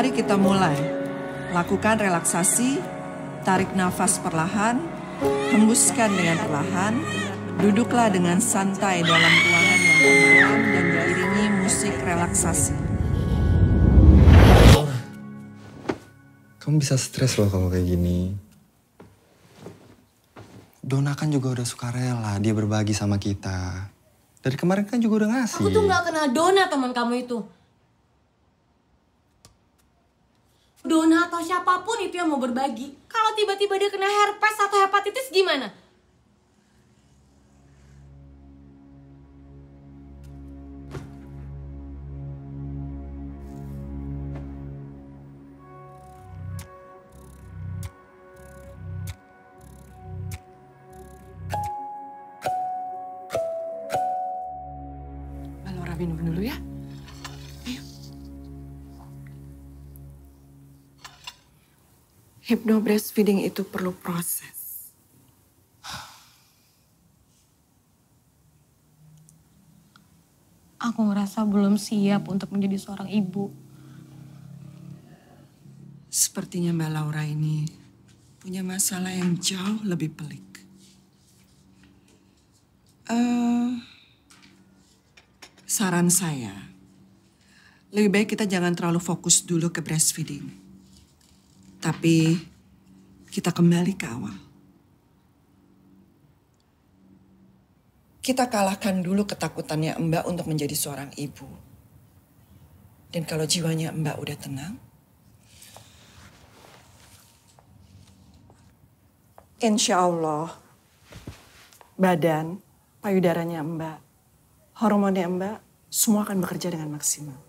Mari kita mulai. Lakukan relaksasi, tarik nafas perlahan, hembuskan dengan perlahan, duduklah dengan santai dalam ruangan yang tenang dan diiringi musik relaksasi. Laura, kamu bisa stres loh kalau kayak gini. Dona kan juga udah suka rela, dia berbagi sama kita. Dari kemarin kan juga udah ngasih. Aku tuh gak kenal Dona, teman kamu itu. Dona atau siapapun itu yang mau berbagi, kalau tiba-tiba dia kena herpes atau hepatitis gimana? Laura minum dulu ya. Hypno breastfeeding itu perlu proses. Aku merasa belum siap untuk menjadi seorang ibu. Sepertinya Mbak Laura ini punya masalah yang jauh lebih pelik. Saran saya, lebih baik kita jangan terlalu fokus dulu ke breastfeeding. Tapi kita kembali ke awal. Kita kalahkan dulu ketakutannya Mbak untuk menjadi seorang ibu. Dan kalau jiwanya Mbak udah tenang, insya Allah, badan, payudaranya Mbak, hormonnya Mbak, semua akan bekerja dengan maksimal.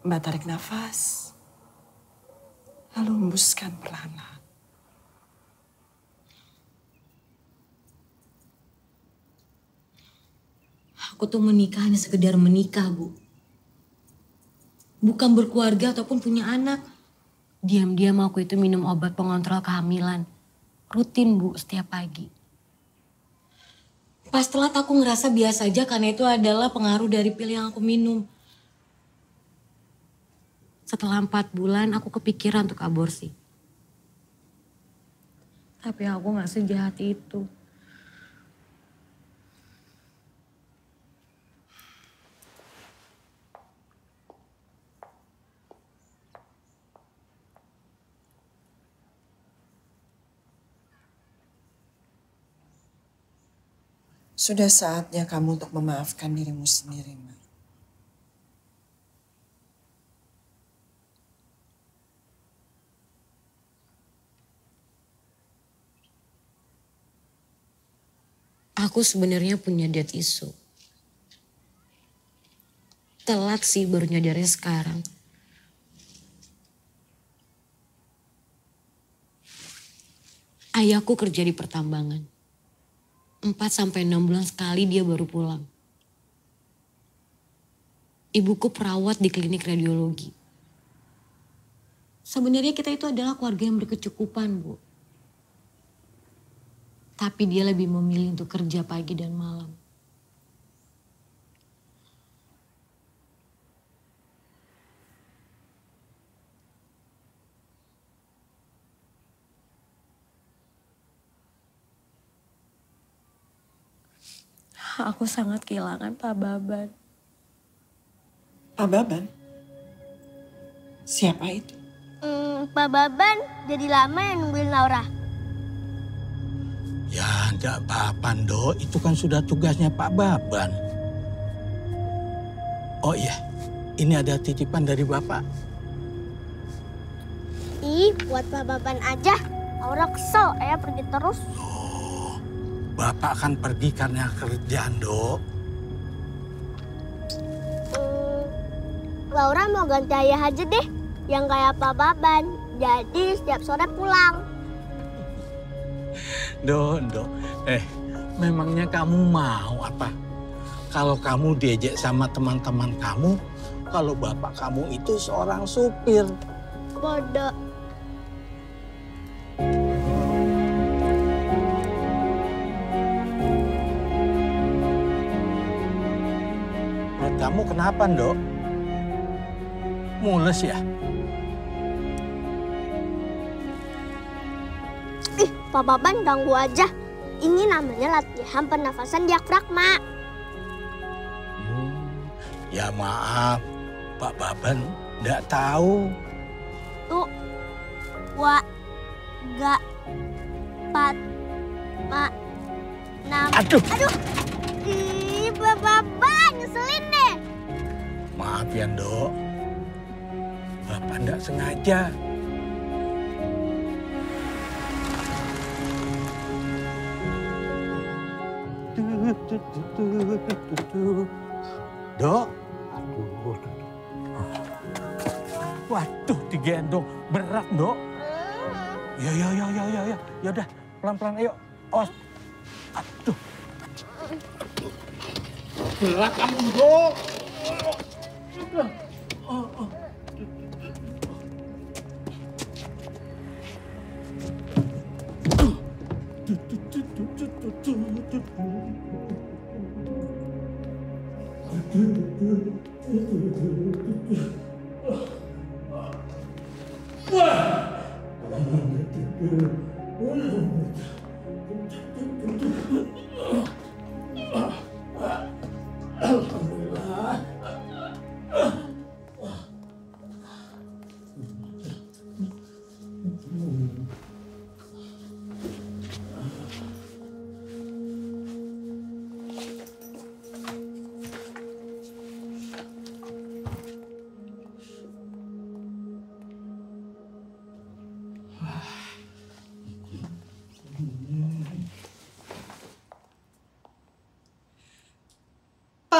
Mbak tarik nafas, lalu hembuskan perlahan-lahan. Aku tuh menikah hanya sekedar menikah, Bu. Bukan berkeluarga ataupun punya anak. Diam-diam aku itu minum obat pengontrol kehamilan. Rutin, Bu, setiap pagi. Pas telat aku ngerasa biasa aja karena itu adalah pengaruh dari pil yang aku minum. Setelah 4 bulan, aku kepikiran untuk aborsi. Tapi aku gak sejahat itu. Sudah saatnya kamu untuk memaafkan dirimu sendiri, Ma. Aku sebenarnya punya death issue. Telat sih baru nyadarnya sekarang. Ayahku kerja di pertambangan. 4 sampai 6 bulan sekali dia baru pulang. Ibuku perawat di klinik radiologi. Sebenarnya kita itu adalah keluarga yang berkecukupan, Bu. Tapi dia lebih memilih untuk kerja pagi dan malam. Aku sangat kehilangan Pak Baban. Pak Baban? Siapa itu? Pak Baban jadi lama yang nungguin Laura. Ya, enggak apa-apa, Dok. Itu kan sudah tugasnya Pak Baban. Oh iya, ini ada titipan dari Bapak. Ih, buat Pak Baban aja. Aura kesel, Ayah pergi terus. Loh, Bapak kan pergi karena kerjaan, Dok. Laura mau ganti Ayah aja deh, yang kayak Pak Baban. Jadi setiap sore pulang. Dok, memangnya kamu mau apa? Kalau kamu diejek sama teman-teman kamu, kalau bapak kamu itu seorang supir. Bodoh. Kata Kamu kenapa, Ndok? Mules ya? Ih, Pak Baban ganggu aja. Ini namanya latihan pernafasan diafragma. Ya maaf, Pak Baban nggak tahu. Tuh, wa, ga, pat, ma, nam. Aduh! Aduh! Ih, Pak Baban ngeselin deh. Maaf ya, Ndok. Bapak nggak sengaja. Dok, aduh, waduh, digendong berat, Dok. Ya, yaudah, pelan-pelan, ayo, awas. Aduh, berat kamu, Dok.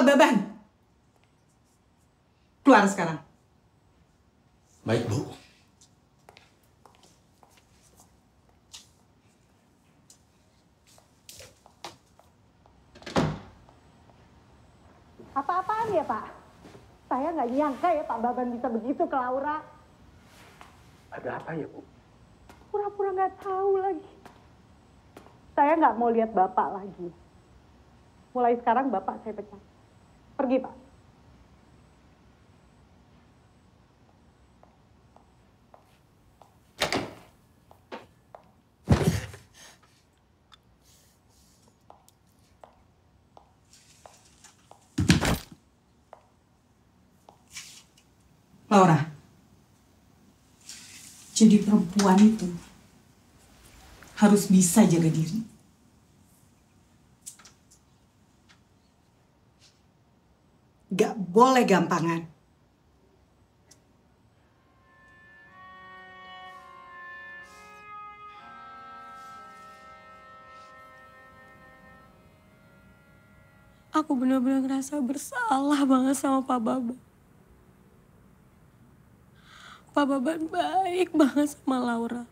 Pak Baban, keluar sekarang. Baik, Bu. Apa-apaan ya, Pak? Saya nggak nyangka ya Pak Baban bisa begitu ke Laura. Ada apa ya, Bu? Pura-pura nggak tahu lagi. Saya nggak mau lihat Bapak lagi. Mulai sekarang Bapak saya pecat. Pergi, Pak. Laura, jadi perempuan itu harus bisa jaga diri. Gak boleh gampangan. Aku benar-benar ngerasa bersalah banget sama Pak Baban. Pak Baban baik banget sama Laura.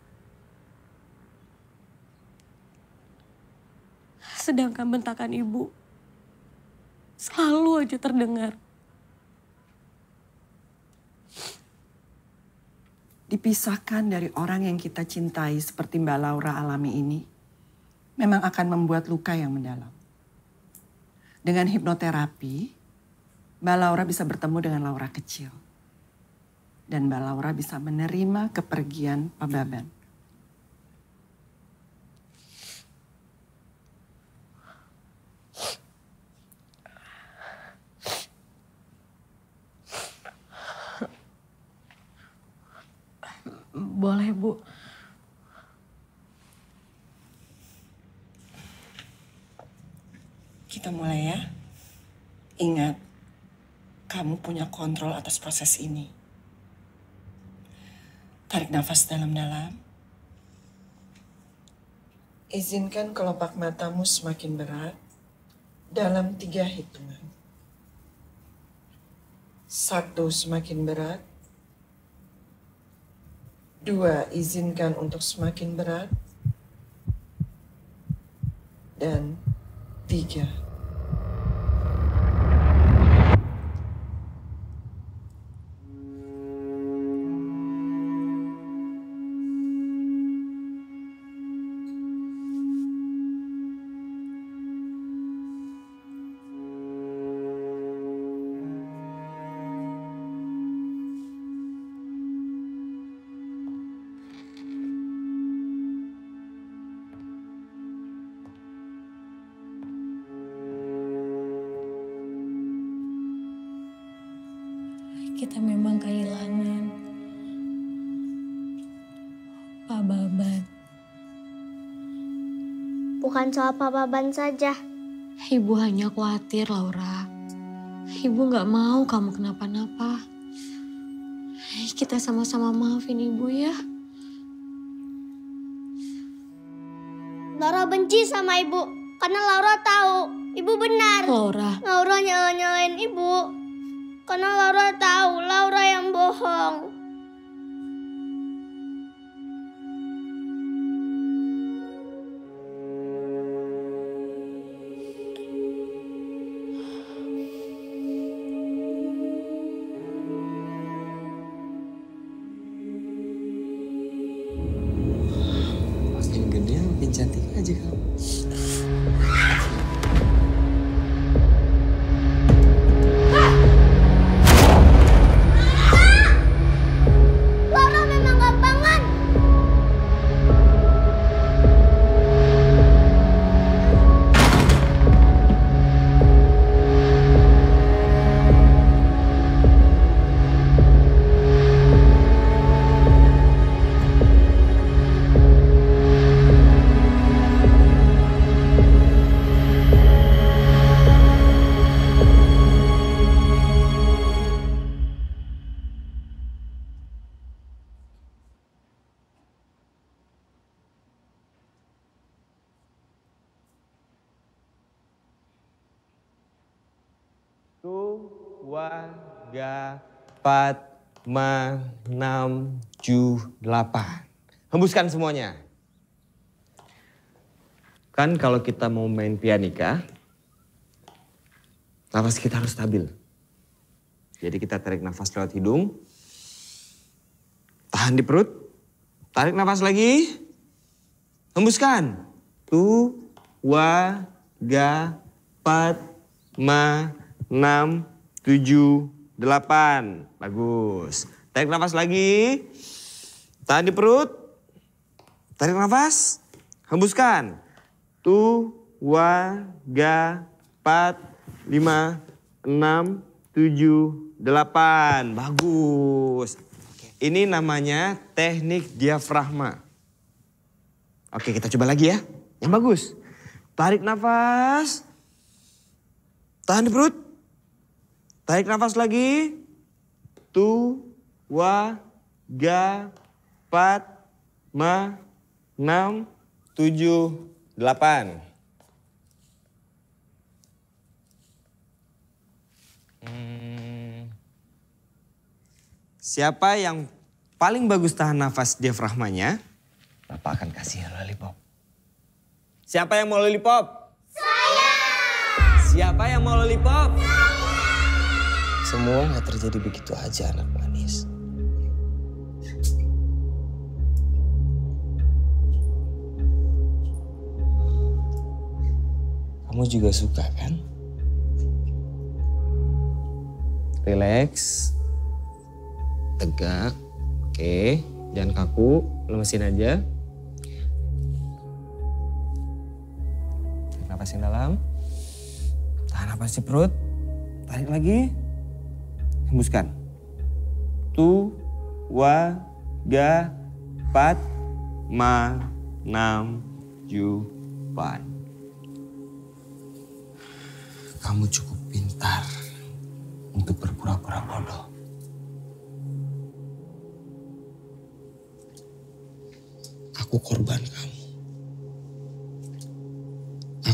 Sedangkan bentakan ibu selalu aja terdengar. Dipisahkan dari orang yang kita cintai seperti Mbak Laura alami ini, memang akan membuat luka yang mendalam. Dengan hipnoterapi, Mbak Laura bisa bertemu dengan Laura kecil. Dan Mbak Laura bisa menerima kepergian Pak Baban. Boleh, Bu. Kita mulai ya. Ingat, kamu punya kontrol atas proses ini. Tarik nafas dalam-dalam. Izinkan kelopak matamu semakin berat dalam 3 hitungan. 1, semakin berat. 2, izinkan untuk semakin berat. Dan 3. kita memang kehilangan Pak Baban. Bukan soal Pak Baban saja. Ibu hanya khawatir, Laura. Ibu gak mau kamu kenapa-napa. Kita sama-sama maafin ibu ya. Laura benci sama ibu, karena Laura tahu ibu benar. Laura nyalain ibu, karena Laura tahu Laura yang bohong. Cantik aja kamu. Laura memang gampangan. Dua, 3, 4, 5, 6, 7, 8. Hembuskan semuanya. Kan kalau kita mau main pianika, nafas kita harus stabil. Jadi kita tarik nafas lewat hidung, tahan di perut, tarik nafas lagi, hembuskan. 2, 3, 4, 5, 6, 7, 8, bagus. Tarik nafas lagi, tahan di perut, tarik nafas, hembuskan. 2, 3, 4, 5, 6, 7, 8, bagus. Ini namanya teknik diafragma. Oke, kita coba lagi ya, yang bagus. Tarik nafas, tahan di perut. Tarik nafas lagi, 2, 3, 4, 5, 6, 7, 8. Siapa yang paling bagus tahan nafas diafragmanya? Bapak akan kasih lollipop. Siapa yang mau lollipop? Saya! Siapa yang mau lollipop? Saya! Semua nggak terjadi begitu aja, anak manis. Kamu juga suka kan? Relax, tegak, oke, jangan kaku, lemesin aja. Tarik nafas yang dalam, tahan nafas di perut, tarik lagi. Hembuskan. 2, 3, 4, 5, 6, 7, 8. Kamu cukup pintar untuk berpura-pura bodoh. Aku korban kamu.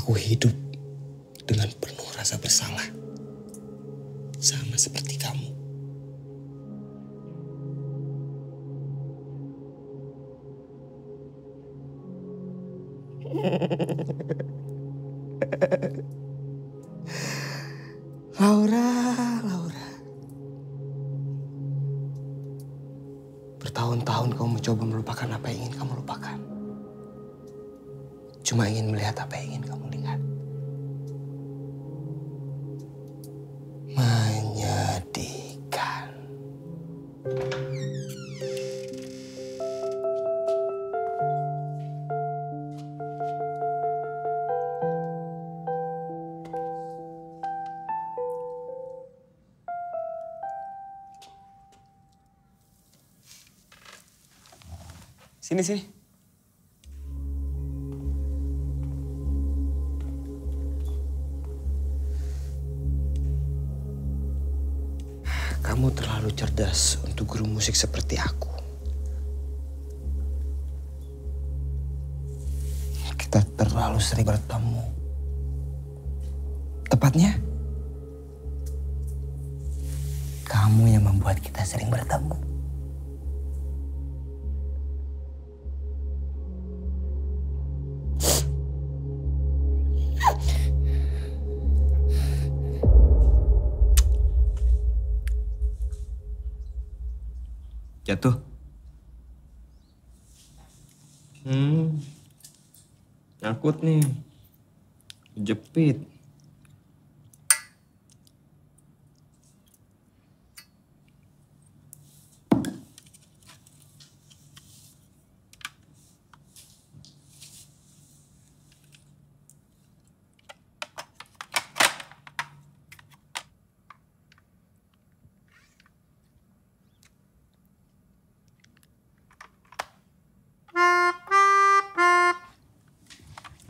Aku hidup dengan penuh rasa bersalah. Sama seperti kamu. Laura. Bertahun-tahun kamu mencoba melupakan apa yang ingin kamu lupakan. Cuma ingin melihat apa yang ingin kamu lihat. Menyedihkan. Sini. Kamu terlalu cerdas untuk guru musik seperti aku. Kita terlalu sering bertemu. Tepatnya, kamu yang membuat kita sering bertemu. Jatuh. Nyangkut nih. Jepit.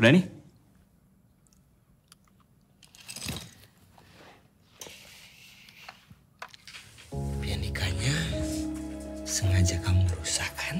Udah nih. Biar nikahnya sengaja kamu rusak, kan?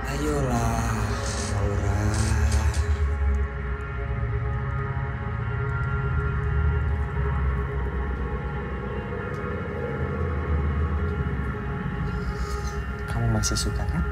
Ayolah, Aura. Kamu masih suka, kan?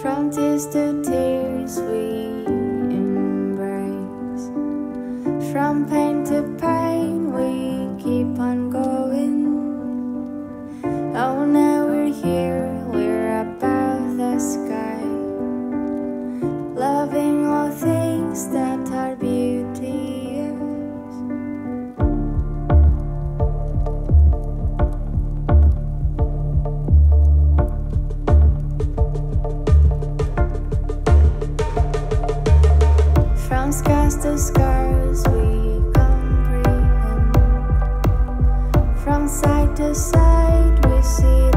From tears to tears we embrace, from pain to pain we keep on going. Oh, now we're here, we're above the sky, loving all things that are the scars we comprehend, from side to side we see.